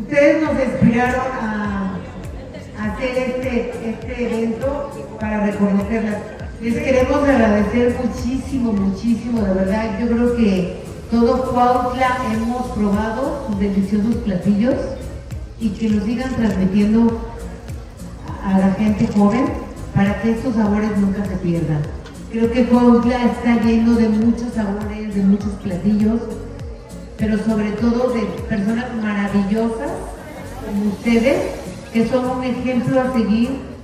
Ustedes nos inspiraron a hacer este evento para reconocerlas. Les queremos agradecer muchísimo, muchísimo, de verdad. Yo creo que todo Cuautla hemos probado sus deliciosos platillos y que los sigan transmitiendo a la gente joven para que estos sabores nunca se pierdan. Creo que Cuautla está lleno de muchos sabores, de muchos platillos, pero sobre todo de personas maravillosas como ustedes, que son un ejemplo a seguir